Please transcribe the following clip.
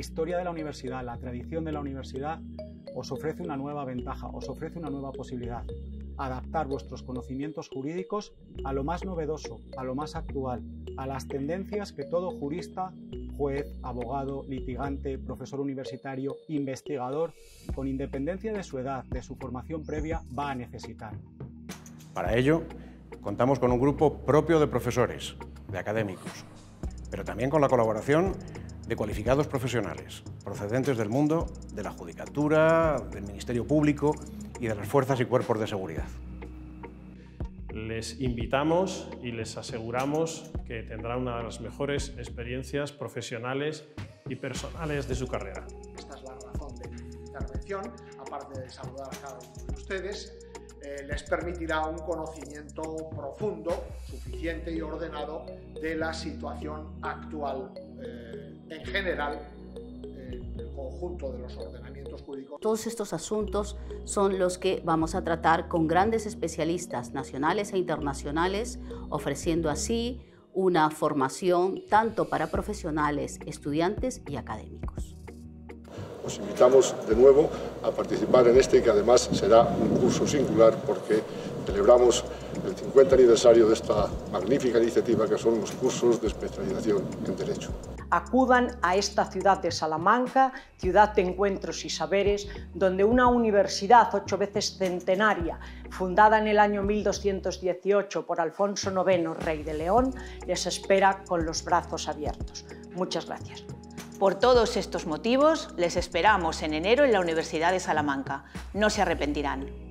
historia de la universidad, la tradición de la universidad, os ofrece una nueva ventaja, os ofrece una nueva posibilidad. Adaptar vuestros conocimientos jurídicos a lo más novedoso, a lo más actual, a las tendencias que todo jurista, juez, abogado, litigante, profesor universitario, investigador, con independencia de su edad, de su formación previa, va a necesitar. Para ello, contamos con un grupo propio de profesores, de académicos, pero también con la colaboración de cualificados profesionales, procedentes del mundo de la Judicatura, del Ministerio Público y de las fuerzas y cuerpos de seguridad. Les invitamos y les aseguramos que tendrán una de las mejores experiencias profesionales y personales de su carrera. Esta es la razón de mi intervención, aparte de saludar a cada uno de ustedes, les permitirá un conocimiento profundo, suficiente y ordenado de la situación actual en general, el conjunto de los ordenamientos jurídicos. Todos estos asuntos son los que vamos a tratar con grandes especialistas nacionales e internacionales, ofreciendo así una formación tanto para profesionales, estudiantes y académicos. Os invitamos de nuevo a participar en este, que además será un curso singular porque celebramos el 50 aniversario de esta magnífica iniciativa que son los cursos de especialización en Derecho. Acudan a esta ciudad de Salamanca, ciudad de encuentros y saberes, donde una universidad 8 veces centenaria, fundada en el año 1218 por Alfonso IX, rey de León, les espera con los brazos abiertos. Muchas gracias. Por todos estos motivos, les esperamos en enero en la Universidad de Salamanca. No se arrepentirán.